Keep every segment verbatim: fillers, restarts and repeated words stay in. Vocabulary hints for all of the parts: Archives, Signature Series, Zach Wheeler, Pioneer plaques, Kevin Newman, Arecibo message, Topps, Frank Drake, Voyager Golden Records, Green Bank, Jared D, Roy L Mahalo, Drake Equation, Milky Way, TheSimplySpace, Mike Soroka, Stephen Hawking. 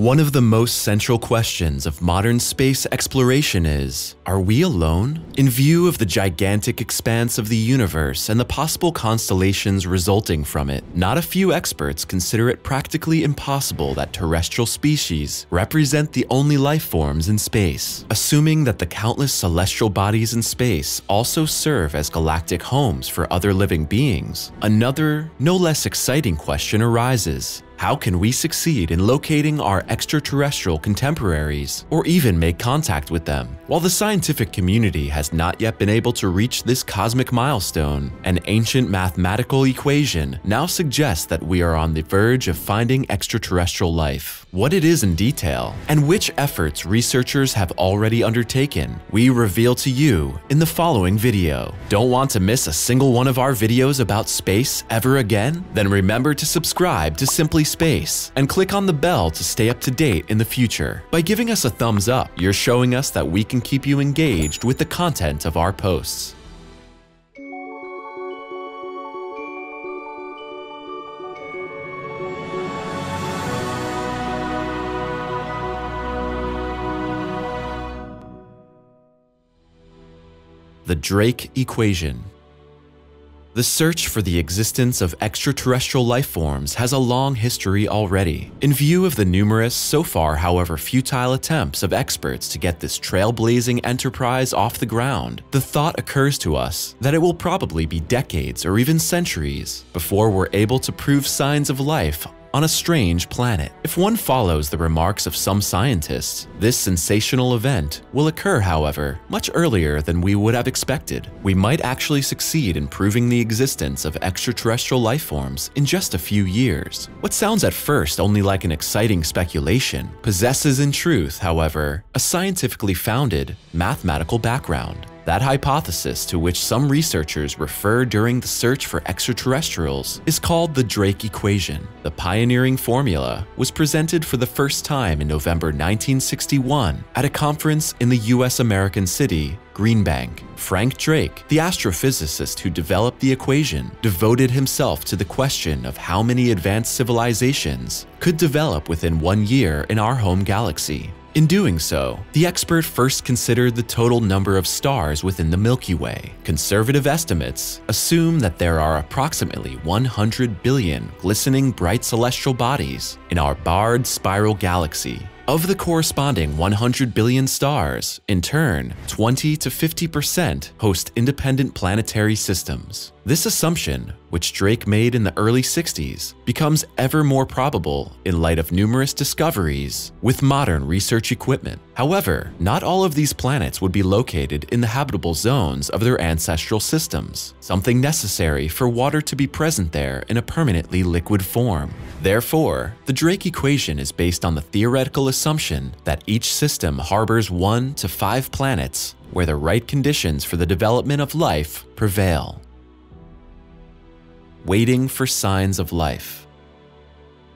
One of the most central questions of modern space exploration is, are we alone? In view of the gigantic expanse of the universe and the possible constellations resulting from it, not a few experts consider it practically impossible that terrestrial species represent the only life forms in space, assuming that the countless celestial bodies in space also serve as galactic homes for other living beings. Another, no less exciting question arises. How can we succeed in locating our extraterrestrial contemporaries, or even make contact with them? While the scientific community has not yet been able to reach this cosmic milestone, an ancient mathematical equation now suggests that we are on the verge of finding extraterrestrial life. What it is in detail, and which efforts researchers have already undertaken, we reveal to you in the following video. Don't want to miss a single one of our videos about space ever again? Then remember to subscribe to Simply Space and click on the bell to stay up to date in the future. By giving us a thumbs up, you're showing us that we can keep you engaged with the content of our posts. The Drake Equation. The search for the existence of extraterrestrial life forms has a long history already. In view of the numerous, so far however futile attempts of experts to get this trailblazing enterprise off the ground, the thought occurs to us that it will probably be decades or even centuries before we're able to prove signs of life on a strange planet. If one follows the remarks of some scientists, this sensational event will occur, however, much earlier than we would have expected. We might actually succeed in proving the existence of extraterrestrial life forms in just a few years. What sounds at first only like an exciting speculation possesses in truth, however, a scientifically founded mathematical background. That hypothesis, to which some researchers refer during the search for extraterrestrials, is called the Drake Equation. The pioneering formula was presented for the first time in November nineteen sixty-one at a conference in the U S American city, Green Bank. Frank Drake, the astrophysicist who developed the equation, devoted himself to the question of how many advanced civilizations could develop within one year in our home galaxy. In doing so, the expert first considered the total number of stars within the Milky Way. Conservative estimates assume that there are approximately one hundred billion glistening bright celestial bodies in our barred spiral galaxy. Of the corresponding one hundred billion stars, in turn, twenty to fifty percent host independent planetary systems. This assumption, which Drake made in the early sixties, becomes ever more probable in light of numerous discoveries with modern research equipment. However, not all of these planets would be located in the habitable zones of their ancestral systems, something necessary for water to be present there in a permanently liquid form. Therefore, the Drake equation is based on the theoretical assumption that each system harbors one to five planets where the right conditions for the development of life prevail. Waiting for signs of life.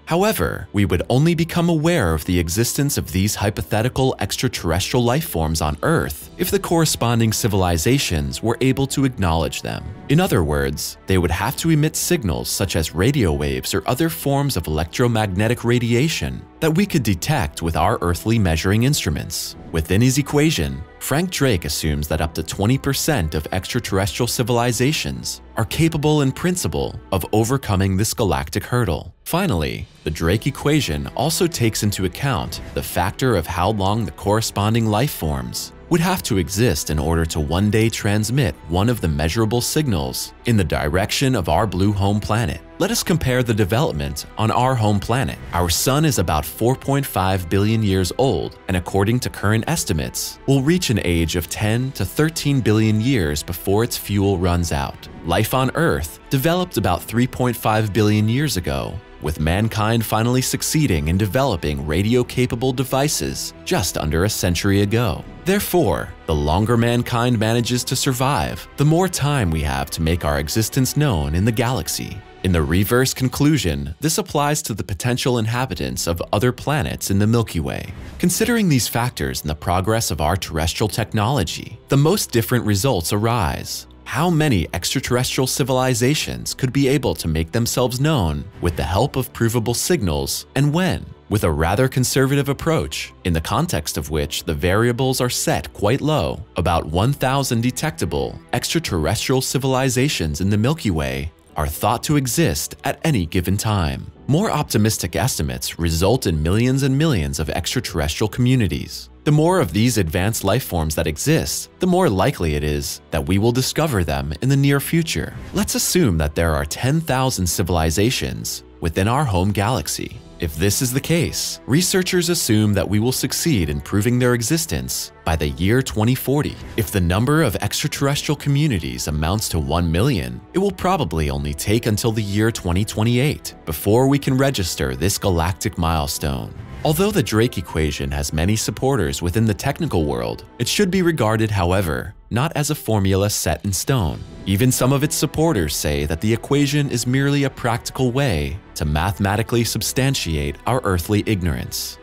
However, we would only become aware of the existence of these hypothetical extraterrestrial life forms on Earth if the corresponding civilizations were able to acknowledge them. In other words, they would have to emit signals such as radio waves or other forms of electromagnetic radiation that we could detect with our earthly measuring instruments. Within his equation, Frank Drake assumes that up to twenty percent of extraterrestrial civilizations are capable in principle of overcoming this galactic hurdle. Finally, the Drake equation also takes into account the factor of how long the corresponding life forms would have to exist in order to one day transmit one of the measurable signals in the direction of our blue home planet. Let us compare the development on our home planet. Our sun is about four point five billion years old, and according to current estimates, will reach an age of ten to thirteen billion years before its fuel runs out. Life on Earth developed about three point five billion years ago, with mankind finally succeeding in developing radio-capable devices just under a century ago. Therefore, the longer mankind manages to survive, the more time we have to make our existence known in the galaxy. In the reverse conclusion, this applies to the potential inhabitants of other planets in the Milky Way. Considering these factors and the progress of our terrestrial technology, the most different results arise. How many extraterrestrial civilizations could be able to make themselves known with the help of provable signals, and when? with a rather conservative approach, in the context of which the variables are set quite low, about one thousand detectable extraterrestrial civilizations in the Milky Way are thought to exist at any given time. More optimistic estimates result in millions and millions of extraterrestrial communities. The more of these advanced life forms that exist, the more likely it is that we will discover them in the near future. Let's assume that there are ten thousand civilizations within our home galaxy. If this is the case, researchers assume that we will succeed in proving their existence by the year twenty forty. If the number of extraterrestrial communities amounts to one million, it will probably only take until the year twenty twenty-eight before we can register this galactic milestone. Although the Drake equation has many supporters within the technical world, it should be regarded, however, not as a formula set in stone. Even some of its supporters say that the equation is merely a practical way to mathematically substantiate our earthly ignorance.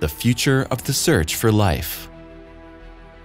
The future of the search for life.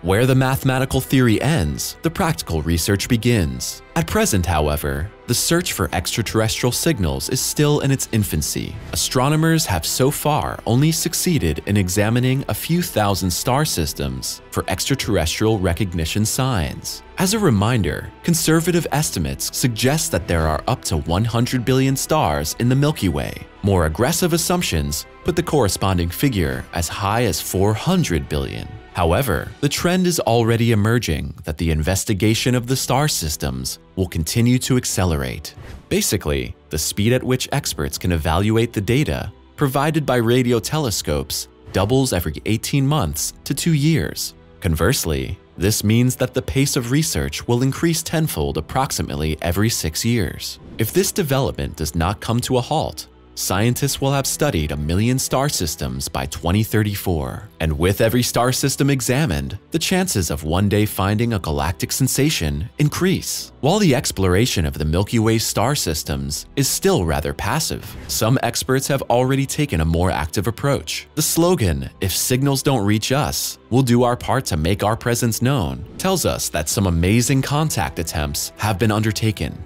Where the mathematical theory ends, the practical research begins. At present, however, the search for extraterrestrial signals is still in its infancy. Astronomers have so far only succeeded in examining a few thousand star systems for extraterrestrial recognition signs. As a reminder, conservative estimates suggest that there are up to one hundred billion stars in the Milky Way. More aggressive assumptions put the corresponding figure as high as four hundred billion. However, the trend is already emerging that the investigation of the star systems will continue to accelerate. Basically, the speed at which experts can evaluate the data provided by radio telescopes doubles every eighteen months to two years. Conversely, this means that the pace of research will increase tenfold approximately every six years. If this development does not come to a halt, scientists will have studied a million star systems by twenty thirty-four. And with every star system examined, the chances of one day finding a galactic sensation increase. While the exploration of the Milky Way star systems is still rather passive, some experts have already taken a more active approach. The slogan, "If signals don't reach us, we'll do our part to make our presence known," tells us that some amazing contact attempts have been undertaken.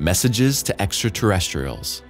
Messages to extraterrestrials.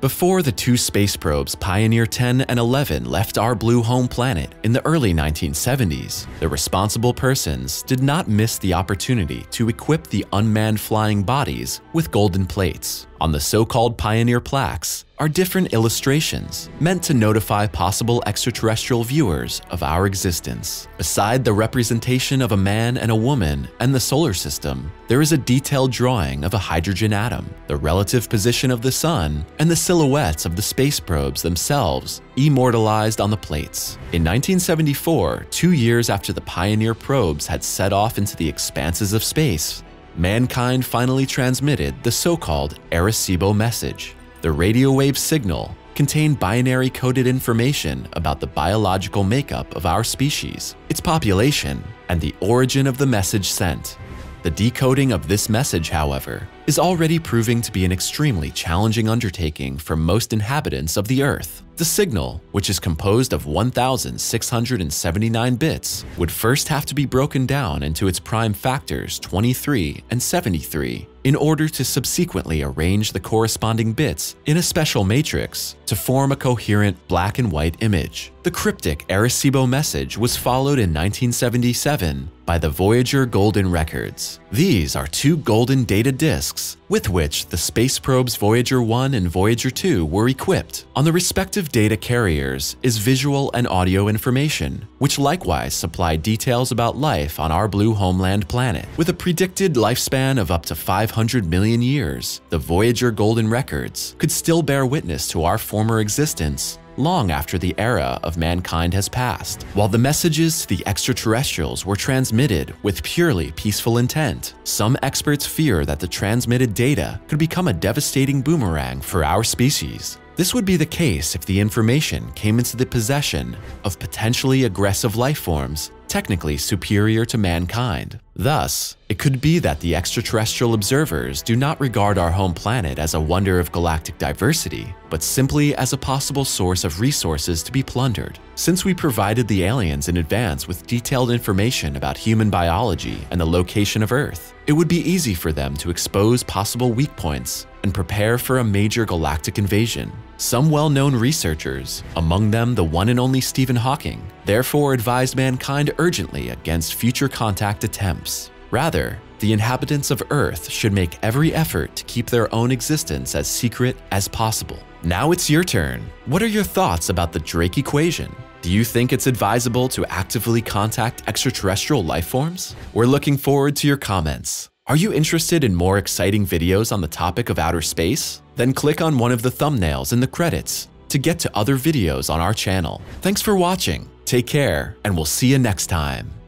Before the two space probes Pioneer ten and eleven left our blue home planet in the early nineteen seventies, the responsible persons did not miss the opportunity to equip the unmanned flying bodies with golden plates. On the so-called Pioneer plaques are different illustrations meant to notify possible extraterrestrial viewers of our existence. Beside the representation of a man and a woman and the solar system, there is a detailed drawing of a hydrogen atom, the relative position of the sun, and the silhouettes of the space probes themselves immortalized on the plates. In nineteen seventy-four, two years after the Pioneer probes had set off into the expanses of space, mankind finally transmitted the so-called Arecibo message. The radio wave signal contained binary coded information about the biological makeup of our species, its population, and the origin of the message sent. The decoding of this message, however, is already proving to be an extremely challenging undertaking for most inhabitants of the Earth. The signal, which is composed of one thousand six hundred seventy-nine bits, would first have to be broken down into its prime factors twenty-three and seventy-three in order to subsequently arrange the corresponding bits in a special matrix to form a coherent black and white image. The cryptic Arecibo message was followed in nineteen seventy-seven by the Voyager Golden Records. These are two golden data discs with which the space probes Voyager one and Voyager two were equipped. On the respective data carriers is visual and audio information, which likewise supply details about life on our blue homeland planet. With a predicted lifespan of up to five hundred million years, the Voyager Golden Records could still bear witness to our former existence long after the era of mankind has passed. While the messages to the extraterrestrials were transmitted with purely peaceful intent, some experts fear that the transmitted data could become a devastating boomerang for our species. This would be the case if the information came into the possession of potentially aggressive life forms technically superior to mankind. Thus, it could be that the extraterrestrial observers do not regard our home planet as a wonder of galactic diversity, but simply as a possible source of resources to be plundered. Since we provided the aliens in advance with detailed information about human biology and the location of Earth, it would be easy for them to expose possible weak points and prepare for a major galactic invasion. Some well-known researchers, among them the one and only Stephen Hawking, therefore advised mankind urgently against future contact attempts. Rather, the inhabitants of Earth should make every effort to keep their own existence as secret as possible. Now it's your turn. What are your thoughts about the Drake equation? Do you think it's advisable to actively contact extraterrestrial life forms? We're looking forward to your comments. Are you interested in more exciting videos on the topic of outer space? Then click on one of the thumbnails in the credits to get to other videos on our channel. Thanks for watching, take care, and we'll see you next time.